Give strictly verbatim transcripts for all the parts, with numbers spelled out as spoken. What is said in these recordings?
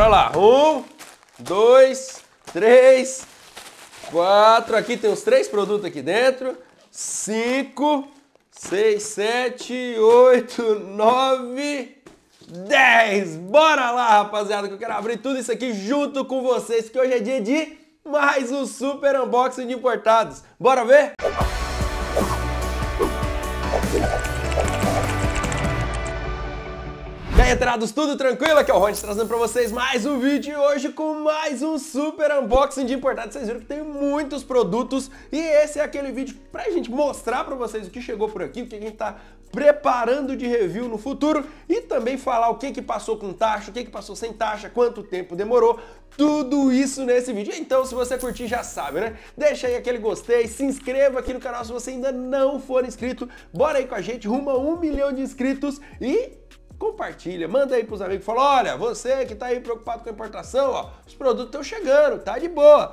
Bora lá. Um, dois, três, quatro. Aqui tem os três produtos aqui dentro. Cinco, seis, sete, oito, nove, dez. Bora lá, rapaziada, que eu quero abrir tudo isso aqui junto com vocês, que hoje é dia de mais um super unboxing de importados. Bora ver? E aí, entrados, tudo tranquilo? Aqui é o Roni trazendo pra vocês mais um vídeo e hoje com mais um super unboxing de importados. Vocês viram que tem muitos produtos e esse é aquele vídeo pra gente mostrar pra vocês o que chegou por aqui, o que a gente tá preparando de review no futuro e também falar o que que passou com taxa, o que que passou sem taxa, quanto tempo demorou, tudo isso nesse vídeo. Então, se você curtir, já sabe, né? Deixa aí aquele gostei, se inscreva aqui no canal se você ainda não for inscrito. Bora aí com a gente, rumo a um milhão de inscritos e compartilha, manda aí pros amigos, fala, olha, você que tá aí preocupado com a importação, ó, os produtos estão chegando, tá de boa.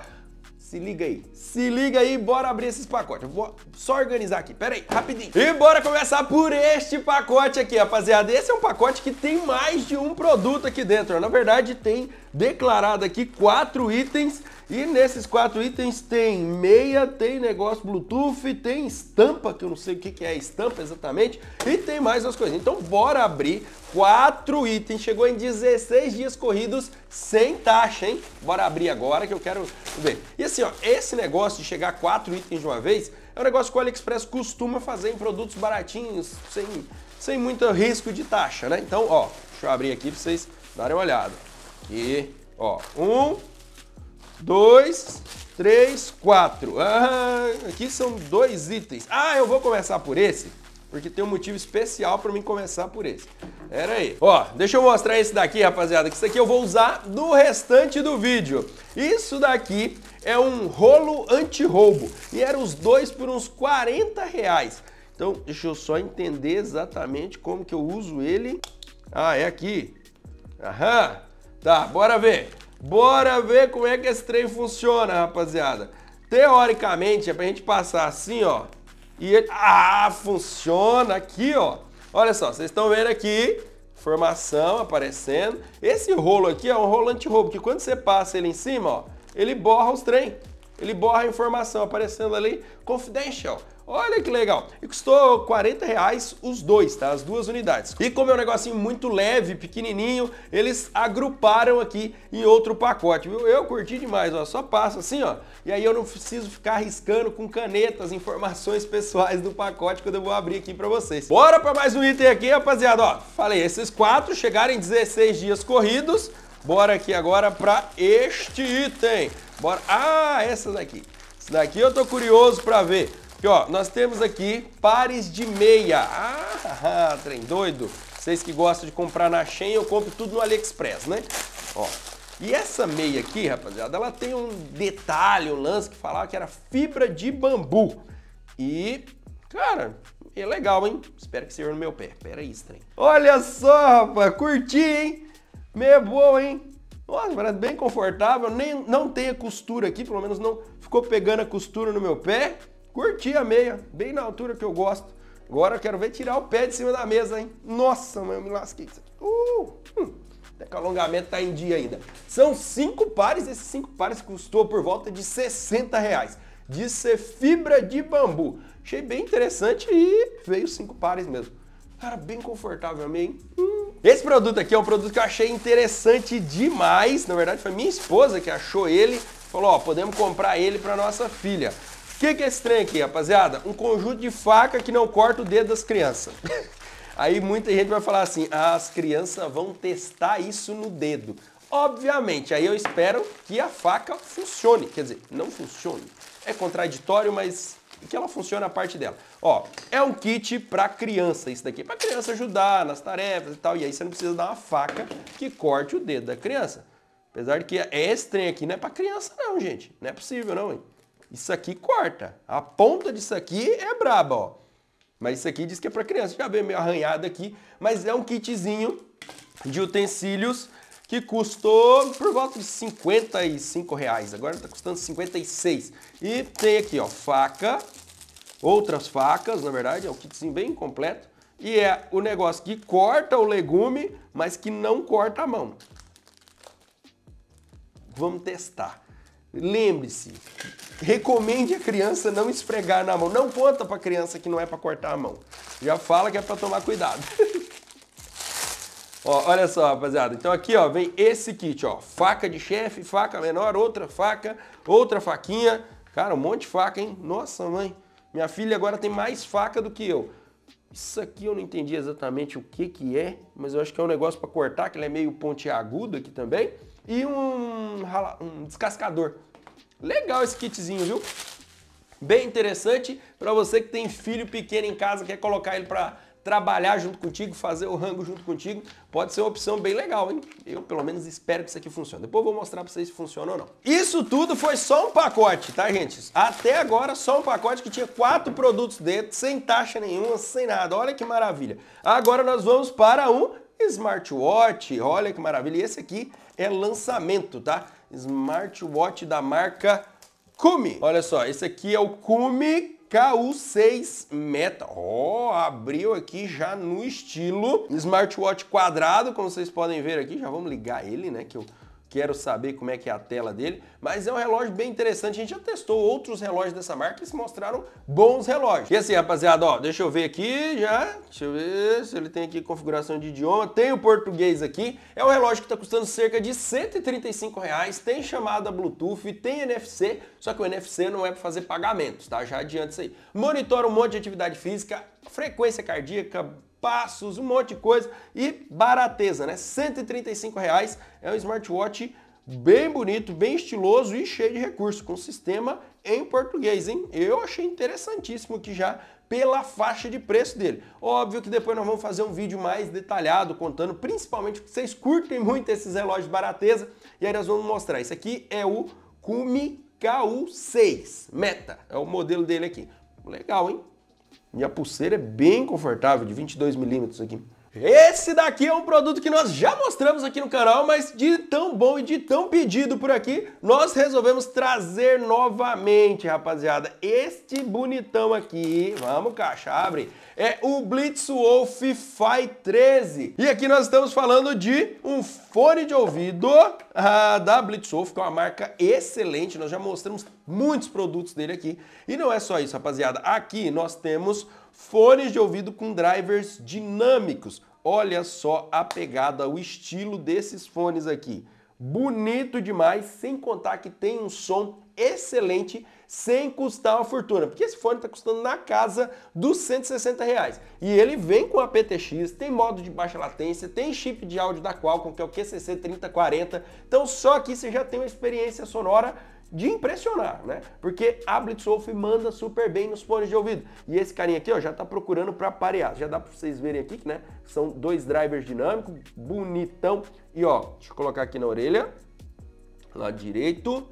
Se liga aí, se liga aí, bora abrir esses pacotes. Eu vou só organizar aqui, pera aí, rapidinho. E bora começar por este pacote aqui, rapaziada. Esse é um pacote que tem mais de um produto aqui dentro. Na verdade, tem declarado aqui quatro itens. E nesses quatro itens tem meia, tem negócio Bluetooth, tem estampa, que eu não sei o que é a estampa exatamente, e tem mais umas coisinhas. Então bora abrir quatro itens, chegou em dezesseis dias corridos sem taxa, hein? Bora abrir agora que eu quero ver. E assim, ó, esse negócio de chegar quatro itens de uma vez é um negócio que o AliExpress costuma fazer em produtos baratinhos, sem, sem muito risco de taxa, né? Então, ó, deixa eu abrir aqui pra vocês darem uma olhada. Aqui, ó, um... dois, três, quatro. Ah, aqui são dois itens. Ah, eu vou começar por esse, porque tem um motivo especial pra mim começar por esse. Pera aí. Ó, deixa eu mostrar esse daqui, rapaziada, que isso aqui eu vou usar no restante do vídeo. Isso daqui é um rolo anti-roubo e eram os dois por uns quarenta reais. Então, deixa eu só entender exatamente como que eu uso ele. Ah, é aqui. Aham. Tá, bora ver. Bora ver como é que esse trem funciona, rapaziada. Teoricamente, é pra gente passar assim, ó. E ele... Ah, funciona aqui, ó. Olha só, vocês estão vendo aqui, informação aparecendo. Esse rolo aqui é um rolo anti-roubo, que quando você passa ele em cima, ó, ele borra os trem. Ele borra a informação aparecendo ali, confidential. Olha que legal. E custou quarenta reais os dois, tá? As duas unidades. E como é um negocinho muito leve, pequenininho, eles agruparam aqui em outro pacote, viu? Eu curti demais, ó. Só passo assim, ó. E aí eu não preciso ficar riscando com canetas informações pessoais do pacote quando eu vou abrir aqui pra vocês. Bora pra mais um item aqui, rapaziada. Ó, falei, esses quatro chegaram em dezesseis dias corridos. Bora aqui agora pra este item. Bora. Ah, essa daqui. Essa daqui eu tô curioso pra ver. Aqui, ó, nós temos aqui pares de meia. Ah, trem doido. Vocês que gostam de comprar na Shein, eu compro tudo no AliExpress, né? Ó. E essa meia aqui, rapaziada, ela tem um detalhe, um lance que falava que era fibra de bambu. E, cara... é legal, hein? Espero que seja no meu pé. Pera aí, trem. Olha só, rapaz. Curti, hein? Meia boa, hein? Nossa, bem confortável. Nem, não tem a costura aqui, pelo menos não ficou pegando a costura no meu pé. Curti a meia, bem na altura que eu gosto. Agora eu quero ver tirar o pé de cima da mesa, hein? Nossa, mãe, eu me lasquei isso aqui. Uh, hum. Até que o alongamento tá em dia ainda. São cinco pares, esses cinco pares custou por volta de sessenta reais. De ser fibra de bambu. Achei bem interessante e veio cinco pares mesmo. Cara, bem confortável a meia, hein? Hum. Esse produto aqui é um produto que eu achei interessante demais. Na verdade, foi minha esposa que achou ele. Falou, ó, podemos comprar ele pra nossa filha. O que, que é esse trem aqui, rapaziada? Um conjunto de faca que não corta o dedo das crianças. Aí muita gente vai falar assim, ah, as crianças vão testar isso no dedo. Obviamente, aí eu espero que a faca funcione. Quer dizer, não funcione. É contraditório, mas que ela funciona a parte dela. Ó, é um kit pra criança isso daqui. Pra criança ajudar nas tarefas e tal. E aí você não precisa dar uma faca que corte o dedo da criança. Apesar de que esse trem aqui não é pra criança não, gente. Não é possível não, hein? Isso aqui corta. A ponta disso aqui é braba, ó. Mas isso aqui diz que é pra criança. Já veio meio arranhado aqui. Mas é um kitzinho de utensílios que custou por volta de cinquenta e cinco reais. Agora tá custando cinquenta e seis. E tem aqui, ó, faca. Outras facas, na verdade. É um kitzinho bem completo. E é o negócio que corta o legume, mas que não corta a mão. Vamos testar. Lembre-se, recomende a criança não esfregar na mão. Não conta para a criança que não é para cortar a mão. Já fala que é para tomar cuidado. Ó, olha só, rapaziada. Então aqui, ó, vem esse kit, ó. Faca de chefe, faca menor, outra faca, outra faquinha. Cara, um monte de faca, hein? Nossa, mãe. Minha filha agora tem mais faca do que eu. Isso aqui eu não entendi exatamente o que que é, mas eu acho que é um negócio para cortar, que ele é meio pontiagudo aqui também. E um, um descascador. Legal esse kitzinho, viu? Bem interessante para você que tem filho pequeno em casa, quer colocar ele para trabalhar junto contigo, fazer o rango junto contigo, pode ser uma opção bem legal, hein? Eu, pelo menos, espero que isso aqui funcione. Depois eu vou mostrar pra vocês se funciona ou não. Isso tudo foi só um pacote, tá, gente? Até agora, só um pacote que tinha quatro produtos dentro, sem taxa nenhuma, sem nada. Olha que maravilha. Agora nós vamos para um smartwatch. Olha que maravilha. E esse aqui é lançamento, tá? Smartwatch da marca Kumi. Olha só, esse aqui é o Kumi K U seis Meta. Ó, oh, abriu aqui já no estilo smartwatch quadrado, como vocês podem ver aqui. Já vamos ligar ele, né, que eu quero saber como é que é a tela dele. Mas é um relógio bem interessante. A gente já testou outros relógios dessa marca e se mostraram bons relógios. E assim, rapaziada, ó, deixa eu ver aqui já. Deixa eu ver se ele tem aqui configuração de idioma. Tem o português aqui. É um relógio que tá custando cerca de cento e trinta e cinco reais. Tem chamada Bluetooth, tem N F C. Só que o N F C não é para fazer pagamentos, tá? Já adianta isso aí. Monitora um monte de atividade física, frequência cardíaca, passos, um monte de coisa e barateza, né? cento e trinta e cinco reais. É um smartwatch bem bonito, bem estiloso e cheio de recurso, com sistema em português, hein? Eu achei interessantíssimo que já pela faixa de preço dele. Óbvio que depois nós vamos fazer um vídeo mais detalhado, contando principalmente que vocês curtem muito esses relógios barateza, e aí nós vamos mostrar. Esse aqui é o Kumi K U seis Meta, é o modelo dele aqui. Legal, hein? E a pulseira é bem confortável, de vinte e dois milímetros aqui. Esse daqui é um produto que nós já mostramos aqui no canal, mas de tão bom e de tão pedido por aqui, nós resolvemos trazer novamente, rapaziada. Este bonitão aqui, vamos caixa, abre, é o BlitzWolf F Y E treze. E aqui nós estamos falando de um fone de ouvido ah, da BlitzWolf, que é uma marca excelente. Nós já mostramos muitos produtos dele aqui. E não é só isso, rapaziada. Aqui nós temos fones de ouvido com drivers dinâmicos. Olha só a pegada, o estilo desses fones aqui. Bonito demais, sem contar que tem um som excelente, sem custar uma fortuna. Porque esse fone está custando na casa dos cento e sessenta reais. E ele vem com A P T X, tem modo de baixa latência, tem chip de áudio da Qualcomm, que é o Q C C trinta quarenta. Então só aqui você já tem uma experiência sonora de impressionar, né? Porque a BlitzWolf manda super bem nos fones de ouvido. E esse carinha aqui, ó, já tá procurando para parear. Já dá para vocês verem aqui que, né, são dois drivers dinâmicos, bonitão. E ó, deixa eu colocar aqui na orelha, lado direito,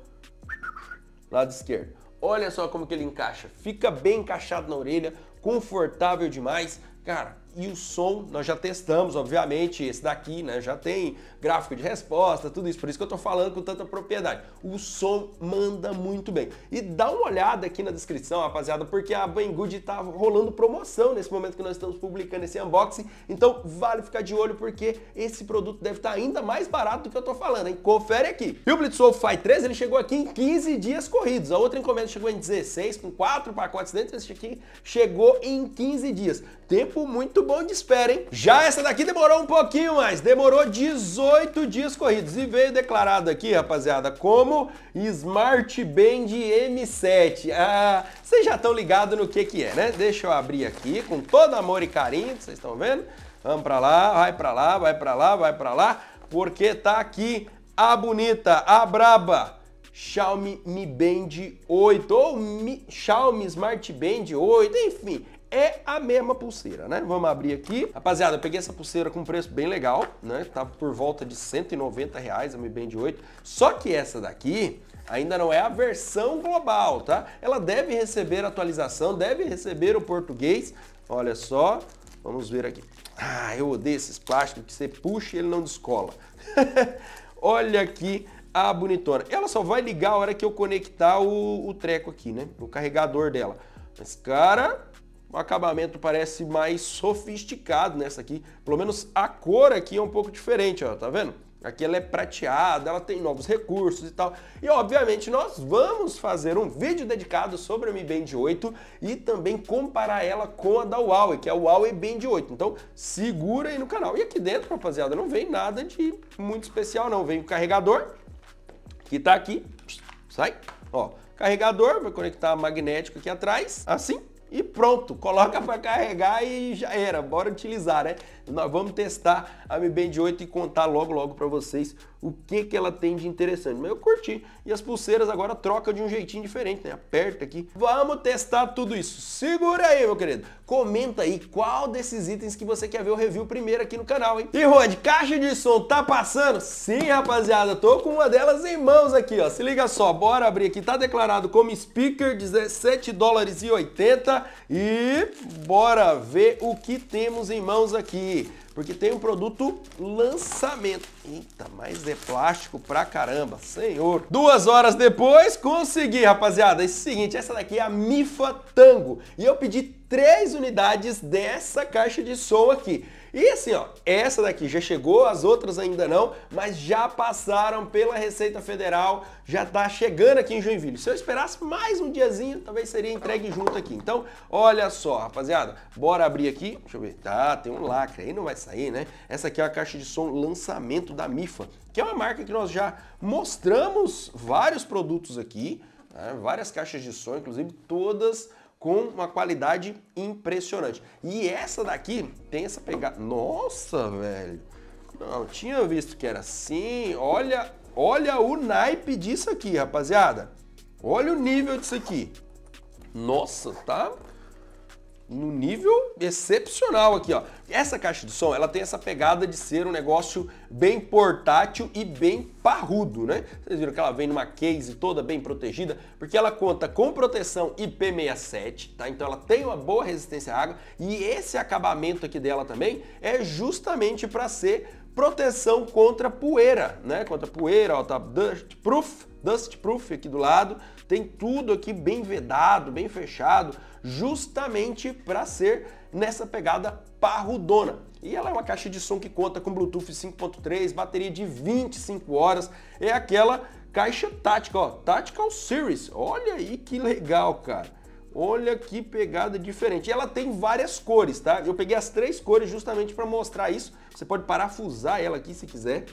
lado esquerdo. Olha só como que ele encaixa. Fica bem encaixado na orelha, confortável demais. Cara, e o som, nós já testamos, obviamente, esse daqui, né, já tem gráfico de resposta, tudo isso, por isso que eu tô falando com tanta propriedade. O som manda muito bem. E dá uma olhada aqui na descrição, rapaziada, porque a Banggood tá rolando promoção nesse momento que nós estamos publicando esse unboxing, então vale ficar de olho, porque esse produto deve estar ainda mais barato do que eu tô falando, hein? Confere aqui. E o BlitzWolf F Y E treze, ele chegou aqui em quinze dias corridos, a outra encomenda chegou em dezesseis, com quatro pacotes dentro, esse aqui chegou em quinze dias. Tempo muito bom de espera, hein? Já essa daqui demorou um pouquinho mais, demorou dezoito dias corridos e veio declarado aqui, rapaziada, como Smart Band M sete. Ah, vocês já estão ligados no que que é, né? Deixa eu abrir aqui com todo amor e carinho, que vocês estão vendo. Vamos pra lá, vai pra lá, vai pra lá, vai pra lá, porque tá aqui a bonita, a braba Xiaomi Mi Band oito ou Mi, Xiaomi Smart Band oito, enfim. É a mesma pulseira, né? Vamos abrir aqui. Rapaziada, eu peguei essa pulseira com um preço bem legal, né? Tá por volta de cento e noventa reais a Mi Band oito. Só que essa daqui ainda não é a versão global, tá? Ela deve receber atualização, deve receber o português. Olha só, vamos ver aqui. Ah, eu odeio esses plásticos que você puxa e ele não descola. Olha aqui a bonitona. Ela só vai ligar a hora que eu conectar o, o treco aqui, né? O carregador dela. Mas, cara, o acabamento parece mais sofisticado nessa aqui, pelo menos a cor aqui é um pouco diferente, ó, tá vendo? Aqui ela é prateada, ela tem novos recursos e tal. E obviamente nós vamos fazer um vídeo dedicado sobre a Mi Band oito e também comparar ela com a da Huawei, que é a Huawei Band oito. Então segura aí no canal. E aqui dentro, rapaziada, não vem nada de muito especial não. Vem o carregador, que tá aqui, sai, ó. Carregador, vai conectar magnético aqui atrás, assim. E pronto, coloca para carregar e já era, bora utilizar, né? Nós vamos testar a Mi Band oito e contar logo logo para vocês o que que ela tem de interessante. Mas eu curti. E as pulseiras agora troca de um jeitinho diferente, né? Aperta aqui. Vamos testar tudo isso. Segura aí, meu querido. Comenta aí qual desses itens que você quer ver o review primeiro aqui no canal, hein? E Rony, caixa de som tá passando? Sim, rapaziada, tô com uma delas em mãos aqui, ó. Se liga só, bora abrir aqui. Tá declarado como speaker, dezessete dólares e oitenta. E bora ver o que temos em mãos aqui, porque tem um produto lançamento. Eita, mas é plástico pra caramba, senhor. Duas horas depois, consegui, rapaziada. É o seguinte, essa daqui é a Mifa Tango, e eu pedi três unidades dessa caixa de som aqui. E assim, ó, essa daqui já chegou, as outras ainda não, mas já passaram pela Receita Federal, já tá chegando aqui em Joinville. Se eu esperasse mais um diazinho, talvez seria entregue junto aqui. Então, olha só, rapaziada, bora abrir aqui. Deixa eu ver, tá, tem um lacre, aí não vai sair, né? Essa aqui é a caixa de som lançamento da Mifa, que é uma marca que nós já mostramos vários produtos aqui, né? Várias caixas de som, inclusive todas com uma qualidade impressionante. E essa daqui tem essa pegada... Nossa, velho! Não tinha visto que era assim. Olha, olha o naipe disso aqui, rapaziada. Olha o nível disso aqui. Nossa, tá... num nível excepcional aqui, ó. Essa caixa de som, ela tem essa pegada de ser um negócio bem portátil e bem parrudo, né? Vocês viram que ela vem numa case toda bem protegida, porque ela conta com proteção I P sessenta e sete, tá? Então ela tem uma boa resistência à água, e esse acabamento aqui dela também é justamente para ser proteção contra poeira, né? Contra poeira, ó, tá dust proof, dust proof aqui do lado, tem tudo aqui bem vedado, bem fechado, justamente para ser nessa pegada parrudona. E ela é uma caixa de som que conta com Bluetooth cinco ponto três, bateria de vinte e cinco horas, é aquela caixa tática, ó, Tactical Series. Olha aí que legal, cara. Olha que pegada diferente. E ela tem várias cores, tá? Eu peguei as três cores justamente para mostrar isso. Você pode parafusar ela aqui se quiser.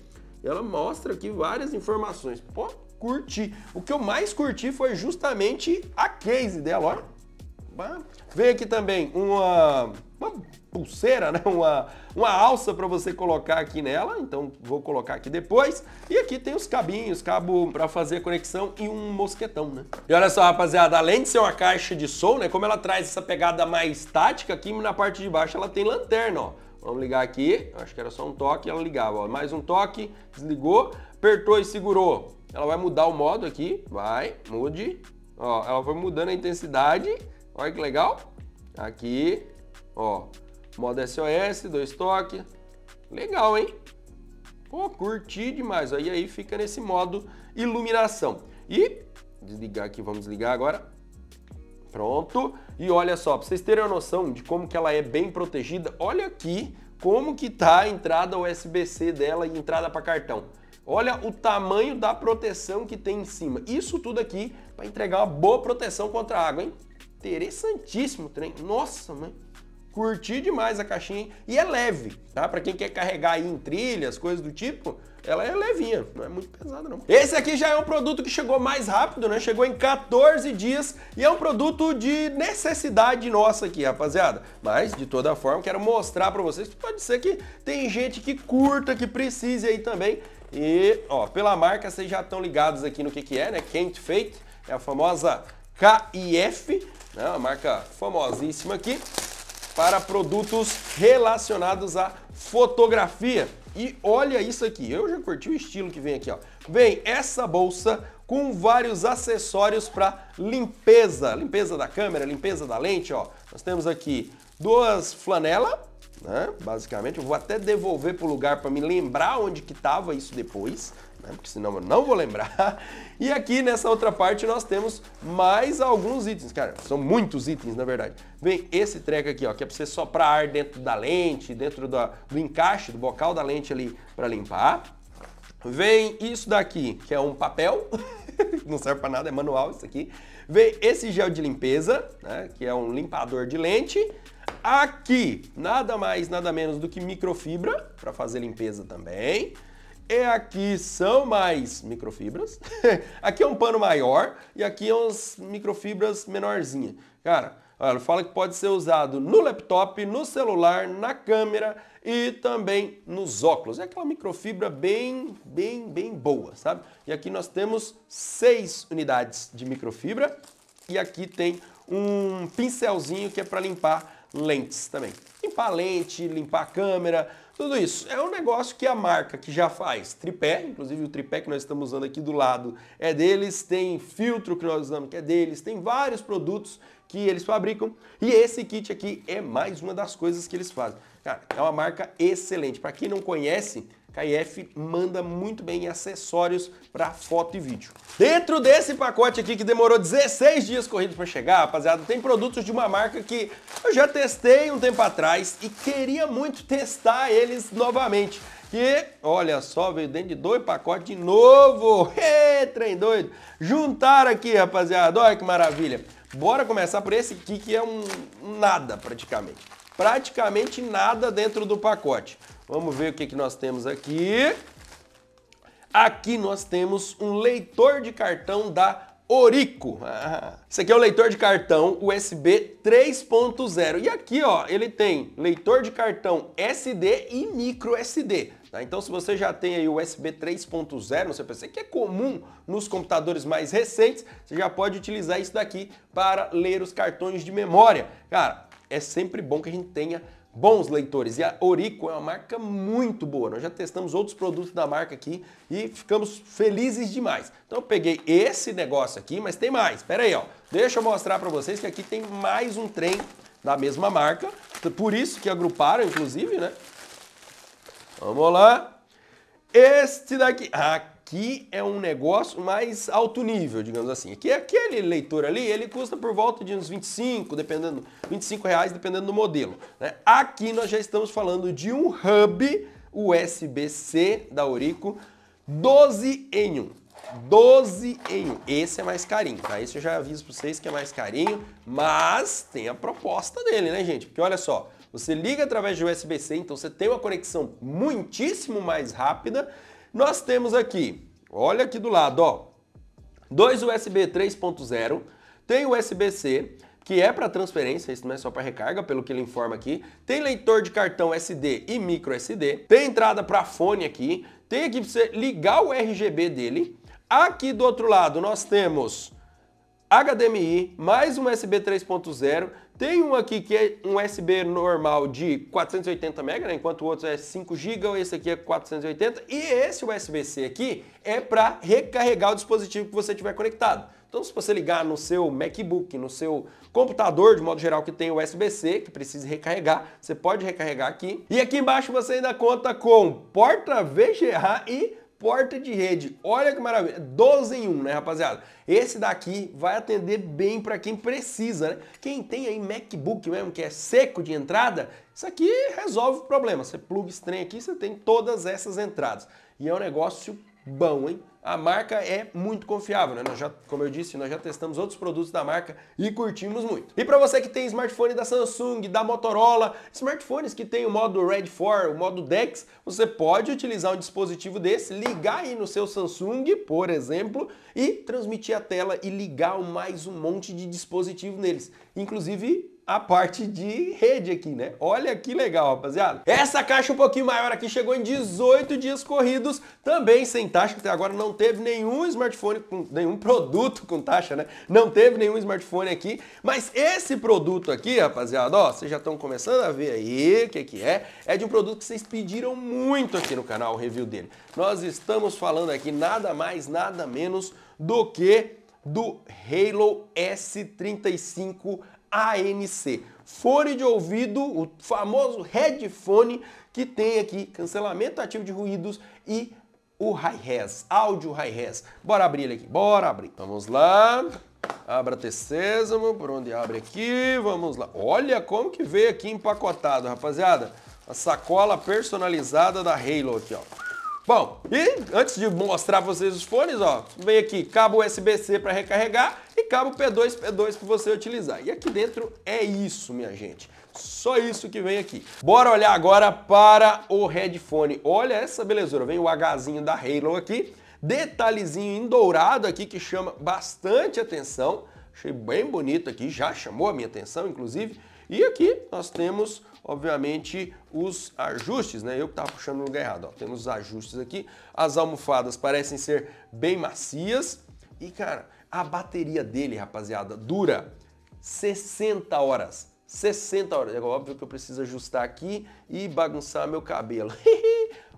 Ela mostra aqui várias informações. Pô, curti. O que eu mais curti foi justamente a case dela, olha. Vem aqui também uma, uma pulseira, né? uma, uma alça para você colocar aqui nela, então vou colocar aqui depois. E aqui tem os cabinhos, cabo para fazer a conexão e um mosquetão, né? E olha só, rapaziada, além de ser uma caixa de som, né? Como ela traz essa pegada mais tática, aqui na parte de baixo ela tem lanterna, ó. Vamos ligar aqui, acho que era só um toque, ela ligava, ó. Mais um toque, desligou, apertou e segurou. Ela vai mudar o modo aqui, vai, mude. Ó, ela vai mudando a intensidade. Olha que legal, aqui, ó, modo S O S, dois toques, legal, hein? Pô, curti demais, aí aí fica nesse modo iluminação. E, desligar aqui, vamos desligar agora, pronto. E olha só, pra vocês terem uma noção de como que ela é bem protegida, olha aqui como que tá a entrada U S B C dela e entrada para cartão. Olha o tamanho da proteção que tem em cima, isso tudo aqui para entregar uma boa proteção contra a água, hein? Interessantíssimo o trem. Nossa, mãe. Curti demais a caixinha, hein? E é leve, tá? Pra quem quer carregar aí em trilhas, coisas do tipo, ela é levinha, não é muito pesada não. Esse aqui já é um produto que chegou mais rápido, né? Chegou em quatorze dias e é um produto de necessidade nossa aqui, rapaziada. Mas, de toda forma, quero mostrar pra vocês que pode ser que tem gente que curta, que precise aí também. E, ó, pela marca, vocês já estão ligados aqui no que que é, né? K and F, é a famosa K e F, né? Uma marca famosíssima aqui para produtos relacionados à fotografia. E olha isso aqui, eu já curti o estilo que vem aqui, ó. Vem essa bolsa com vários acessórios para limpeza, limpeza da câmera, limpeza da lente, ó. Nós temos aqui duas flanelas, né? Basicamente, eu vou até devolver para o lugar para me lembrar onde que estava isso depois, porque senão eu não vou lembrar. E aqui nessa outra parte nós temos mais alguns itens, cara, são muitos itens na verdade. Vem esse treco aqui, ó, que é pra você soprar ar dentro da lente, dentro da, do encaixe, do bocal da lente ali, pra limpar. Vem isso daqui, que é um papel, não serve para nada, é manual isso aqui. Vem esse gel de limpeza, né, que é um limpador de lente. Aqui, nada mais, nada menos do que microfibra, para fazer limpeza também. E aqui são mais microfibras. Aqui é um pano maior e aqui é umas microfibras menorzinha. Cara, olha, fala que pode ser usado no laptop, no celular, na câmera e também nos óculos. É aquela microfibra bem, bem, bem boa, sabe? E aqui nós temos seis unidades de microfibra e aqui tem um pincelzinho que é para limpar lentes também. Limpar a lente, limpar a câmera, tudo isso. É um negócio que a marca que já faz tripé, inclusive o tripé que nós estamos usando aqui do lado é deles, tem filtro que nós usamos que é deles, tem vários produtos que eles fabricam e esse kit aqui é mais uma das coisas que eles fazem. Cara, é uma marca excelente. Para quem não conhece, K e F manda muito bem em acessórios para foto e vídeo. Dentro desse pacote aqui que demorou dezesseis dias corridos para chegar, rapaziada, tem produtos de uma marca que eu já testei um tempo atrás e queria muito testar eles novamente. Que, olha só, veio dentro de dois pacotes de novo. Ê, trem doido. Juntaram aqui, rapaziada. Olha que maravilha. Bora começar por esse aqui que é um nada praticamente. Praticamente nada dentro do pacote. Vamos ver o que, que nós temos aqui. Aqui nós temos um leitor de cartão da Orico. Ah, esse aqui é o leitor de cartão U S B três ponto zero. E aqui, ó, ele tem leitor de cartão S D e micro S D. Tá? Então, se você já tem aí o U S B três ponto zero no seu P C, que é comum nos computadores mais recentes, você já pode utilizar isso daqui para ler os cartões de memória. Cara, é sempre bom que a gente tenha bons leitores, e a Orico é uma marca muito boa, nós já testamos outros produtos da marca aqui e ficamos felizes demais. Então eu peguei esse negócio aqui, mas tem mais, pera aí ó, deixa eu mostrar pra vocês que aqui tem mais um trem da mesma marca, por isso que agruparam inclusive, né? Vamos lá, este daqui, aqui é um negócio mais alto nível, digamos assim, aqui aquele leitor ali, ele custa por volta de uns vinte e cinco, dependendo, vinte e cinco reais, dependendo do modelo, né? Aqui nós já estamos falando de um hub U S B C da Orico, doze em um, doze em um, esse é mais carinho, tá? Esse eu já aviso para vocês que é mais carinho, mas tem a proposta dele, né gente? Porque olha só, você liga através de U S B C, então você tem uma conexão muitíssimo mais rápida. Nós temos aqui, olha aqui do lado, ó, dois U S B três ponto zero, tem U S B C, que é para transferência, isso não é só para recarga, pelo que ele informa aqui, tem leitor de cartão S D e micro S D, tem entrada para fone aqui, tem aqui para você ligar o R G B dele, aqui do outro lado nós temos H D M I, mais um U S B três ponto zero, tem um aqui que é um U S B normal de quatrocentos e oitenta megabytes, né? Enquanto o outro é cinco gigabytes, esse aqui é quatrocentos e oitenta, e esse U S B C aqui é para recarregar o dispositivo que você tiver conectado. Então se você ligar no seu MacBook, no seu computador, de modo geral, que tem U S B C, que precisa recarregar, você pode recarregar aqui. E aqui embaixo você ainda conta com porta V G A e porta de rede, olha que maravilha, doze em um, né rapaziada? Esse daqui vai atender bem para quem precisa, né? Quem tem aí MacBook mesmo, que é seco de entrada, isso aqui resolve o problema, você pluga esse trem aqui, você tem todas essas entradas, e é um negócio bom, hein? A marca é muito confiável, né? Nós já, como eu disse, nós já testamos outros produtos da marca e curtimos muito. E para você que tem smartphone da Samsung, da Motorola, smartphones que tem o modo Red quatro, o modo DeX, você pode utilizar um dispositivo desse, ligar aí no seu Samsung, por exemplo, e transmitir a tela e ligar mais um monte de dispositivo neles, inclusive a parte de rede aqui, né? Olha que legal, rapaziada. Essa caixa um pouquinho maior aqui chegou em dezoito dias corridos, também sem taxa, até agora não teve nenhum smartphone, com nenhum produto com taxa, né? Não teve nenhum smartphone aqui, mas esse produto aqui, rapaziada, ó, vocês já estão começando a ver aí o que que é, é de um produto que vocês pediram muito aqui no canal, o review dele. Nós estamos falando aqui nada mais, nada menos do que do Haylou S trinta e cinco A N C, fone de ouvido, o famoso headphone que tem aqui cancelamento ativo de ruídos e o hi-res, áudio hi-res. Bora abrir ele aqui, bora abrir. Vamos lá, abra até sésamo, por onde abre aqui, vamos lá. Olha como que veio aqui empacotado, rapaziada. A sacola personalizada da Haylou aqui, ó. Bom, e antes de mostrar pra vocês os fones, ó, vem aqui cabo U S B C para recarregar e cabo P dois P dois para você utilizar. E aqui dentro é isso, minha gente. Só isso que vem aqui. Bora olhar agora para o headphone. Olha essa belezura. Vem o Hzinho da Haylou aqui. Detalhezinho em dourado aqui que chama bastante atenção. Achei bem bonito aqui. Já chamou a minha atenção, inclusive. E aqui nós temos, obviamente, os ajustes, né? Eu que tava puxando no lugar errado. Ó, temos os ajustes aqui. As almofadas parecem ser bem macias. E, cara, a bateria dele, rapaziada, dura sessenta horas. sessenta horas. É óbvio que eu preciso ajustar aqui e bagunçar meu cabelo.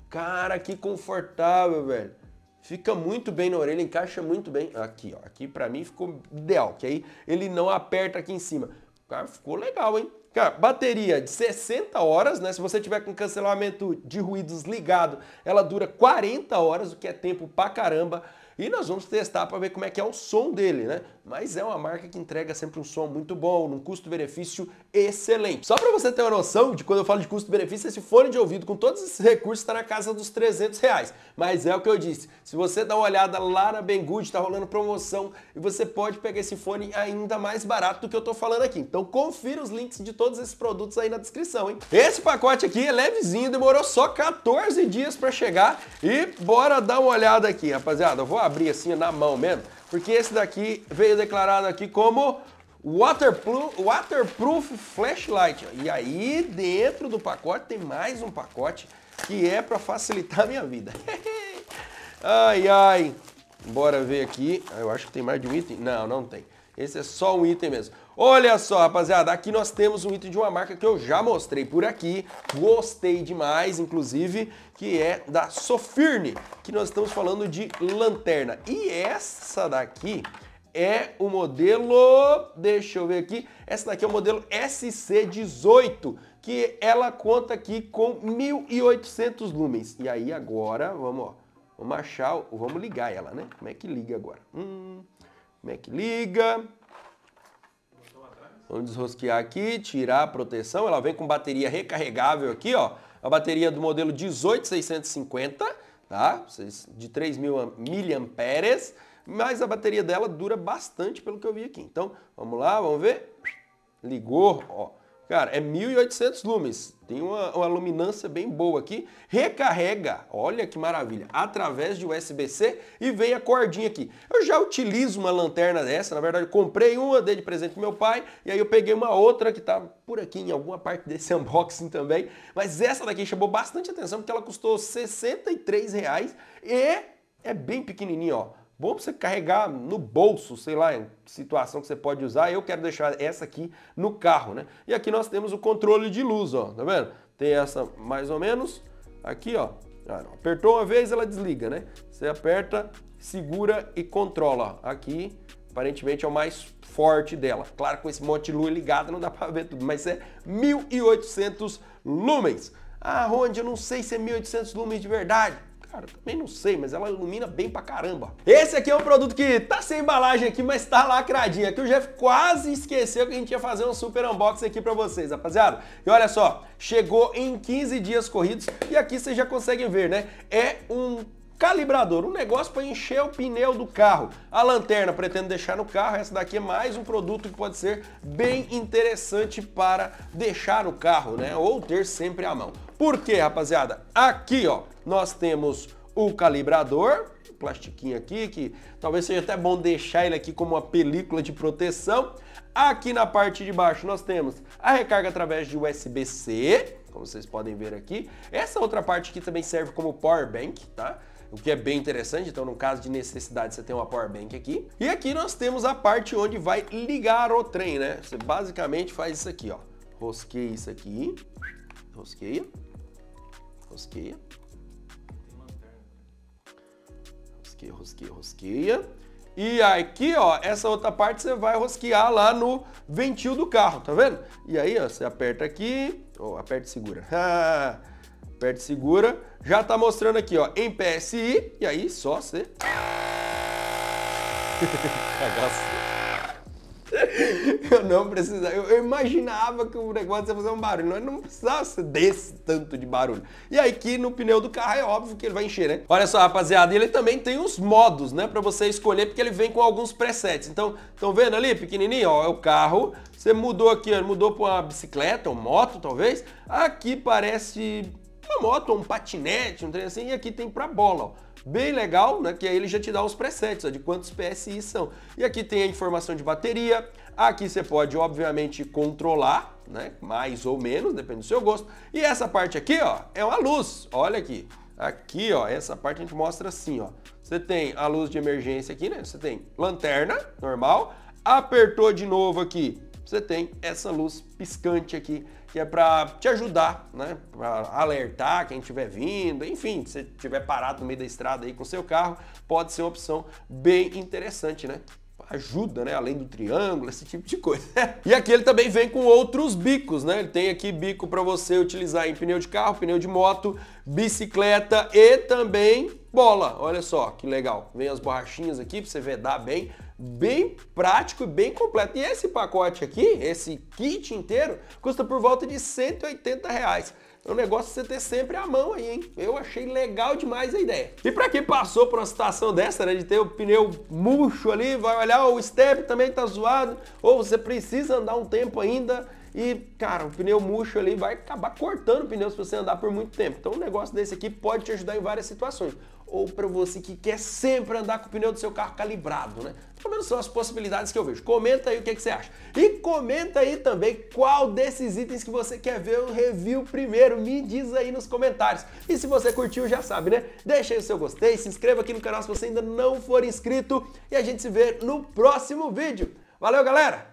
Cara, que confortável, velho. Fica muito bem na orelha, encaixa muito bem. Aqui, ó. Aqui pra mim ficou ideal, que aí ele não aperta aqui em cima. Cara, ficou legal, hein? Cara, bateria de sessenta horas, né? Se você tiver com cancelamento de ruídos ligado, ela dura quarenta horas, o que é tempo pra caramba. E nós vamos testar para ver como é que é o som dele, né? Mas é uma marca que entrega sempre um som muito bom, num custo-benefício excelente. Só para você ter uma noção de quando eu falo de custo-benefício, esse fone de ouvido com todos esses recursos está na casa dos trezentos reais. Mas é o que eu disse, se você dá uma olhada lá na Banggood, tá rolando promoção e você pode pegar esse fone ainda mais barato do que eu tô falando aqui. Então confira os links de todos esses produtos aí na descrição, hein? Esse pacote aqui é levezinho, demorou só quatorze dias para chegar e bora dar uma olhada aqui, rapaziada. Eu vou abrir assim na mão mesmo, porque esse daqui veio declarado aqui como waterproof, waterproof flashlight. E aí dentro do pacote tem mais um pacote que é para facilitar a minha vida. Ai, ai. Bora ver aqui. Eu acho que tem mais de um item. Não, não tem. Esse é só um item mesmo. Olha só, rapaziada, aqui nós temos um item de uma marca que eu já mostrei por aqui, gostei demais, inclusive, que é da Sofirn, que nós estamos falando de lanterna. E essa daqui é o modelo, deixa eu ver aqui, essa daqui é o modelo S C dezoito, que ela conta aqui com mil e oitocentos lumens. E aí agora, vamos, ó, vamos achar, vamos ligar ela, né? Como é que liga agora? Hum... Como é que liga? Vamos desrosquear aqui, tirar a proteção. Ela vem com bateria recarregável aqui, ó. A bateria do modelo dezoito seiscentos e cinquenta, tá? De três mil miliamperes. Mas a bateria dela dura bastante, pelo que eu vi aqui. Então, vamos lá, vamos ver. Ligou, ó. Cara, é mil e oitocentos lumens. Tem uma, uma luminância bem boa aqui. Recarrega, olha que maravilha, através de U S B C e vem a cordinha aqui. Eu já utilizo uma lanterna dessa, na verdade eu comprei uma, dei de presente pro meu pai, e aí eu peguei uma outra que tá por aqui em alguma parte desse unboxing também. Mas essa daqui chamou bastante atenção porque ela custou sessenta e três reais e é bem pequenininha, ó. Bom pra você carregar no bolso, sei lá, em situação que você pode usar. Eu quero deixar essa aqui no carro, né? E aqui nós temos o controle de luz, ó, tá vendo? Tem essa mais ou menos, aqui, ó. Ah, apertou uma vez, ela desliga, né? Você aperta, segura e controla. Aqui, aparentemente, é o mais forte dela. Claro, com esse monte de luz ligada não dá pra ver tudo, mas é mil e oitocentos lumens. Ah, Rondi, eu não sei se é mil e oitocentos lumens de verdade. Cara, também não sei, mas ela ilumina bem pra caramba. Esse aqui é um produto que tá sem embalagem aqui, mas tá lacradinho. Aqui o Jeff quase esqueceu que a gente ia fazer um super unboxing aqui pra vocês, rapaziada. E olha só, chegou em quinze dias corridos e aqui vocês já conseguem ver, né? É um calibrador, um negócio para encher o pneu do carro. A lanterna pretendo deixar no carro, essa daqui é mais um produto que pode ser bem interessante para deixar no carro, né? Ou ter sempre à mão. Por quê, rapaziada? Aqui, ó, nós temos o calibrador, plastiquinho aqui, que talvez seja até bom deixar ele aqui como uma película de proteção. Aqui na parte de baixo nós temos a recarga através de U S B C, como vocês podem ver aqui. Essa outra parte aqui também serve como power bank, tá? O que é bem interessante, então no caso de necessidade você tem uma power bank aqui. E aqui nós temos a parte onde vai ligar o trem, né? Você basicamente faz isso aqui, ó. Rosqueia isso aqui. Rosqueia. Rosqueia. Rosqueia, rosqueia, rosqueia. E aqui, ó, essa outra parte você vai rosquear lá no ventil do carro, tá vendo? E aí, ó, você aperta aqui, ó, aperta e segura. Aperta e segura. Já tá mostrando aqui, ó, em P S I, e aí só você... Eu não precisava, eu, eu imaginava que o negócio ia fazer um barulho, mas não precisava ser desse tanto de barulho. E aí que no pneu do carro é óbvio que ele vai encher, né? Olha só, rapaziada, ele também tem os modos, né, pra você escolher, porque ele vem com alguns presets. Então, estão vendo ali, pequenininho, ó, é o carro. Você mudou aqui, ó, mudou pra uma bicicleta, uma moto, talvez. Aqui parece uma moto, um patinete, um trem assim, e aqui tem pra bola, ó. Bem legal, né? Que aí ele já te dá os presets, ó, de quantos P S I são. E aqui tem a informação de bateria, aqui você pode, obviamente, controlar, né? Mais ou menos, depende do seu gosto. E essa parte aqui, ó, é uma luz, olha aqui. Aqui, ó, essa parte a gente mostra assim, ó. Você tem a luz de emergência aqui, né? Você tem lanterna, normal. Apertou de novo aqui, você tem essa luz piscante aqui, que é para te ajudar, né? Para alertar quem estiver vindo, enfim, se estiver parado no meio da estrada aí com seu carro, pode ser uma opção bem interessante, né? Ajuda, né? Além do triângulo, esse tipo de coisa. E aqui ele também vem com outros bicos, né? Ele tem aqui bico para você utilizar em pneu de carro, pneu de moto, bicicleta e também bola. Olha só que legal. Vem as borrachinhas aqui para você vedar bem. Bem prático e bem completo. E esse pacote aqui, esse kit inteiro, custa por volta de cento e oitenta reais. É um negócio que você ter sempre à mão aí, hein? Eu achei legal demais a ideia. E pra quem passou por uma situação dessa, né? De ter o pneu murcho ali, vai olhar, o step também tá zoado, ou você precisa andar um tempo ainda e, cara, o pneu murcho ali vai acabar cortando o pneu se você andar por muito tempo. Então um negócio desse aqui pode te ajudar em várias situações. Ou pra você que quer sempre andar com o pneu do seu carro calibrado, né? Pelo menos são as possibilidades que eu vejo. Comenta aí o que, é que você acha. E comenta aí também qual desses itens que você quer ver o review primeiro. Me diz aí nos comentários. E se você curtiu, já sabe, né? Deixa aí o seu gostei, se inscreva aqui no canal se você ainda não for inscrito. E a gente se vê no próximo vídeo. Valeu, galera!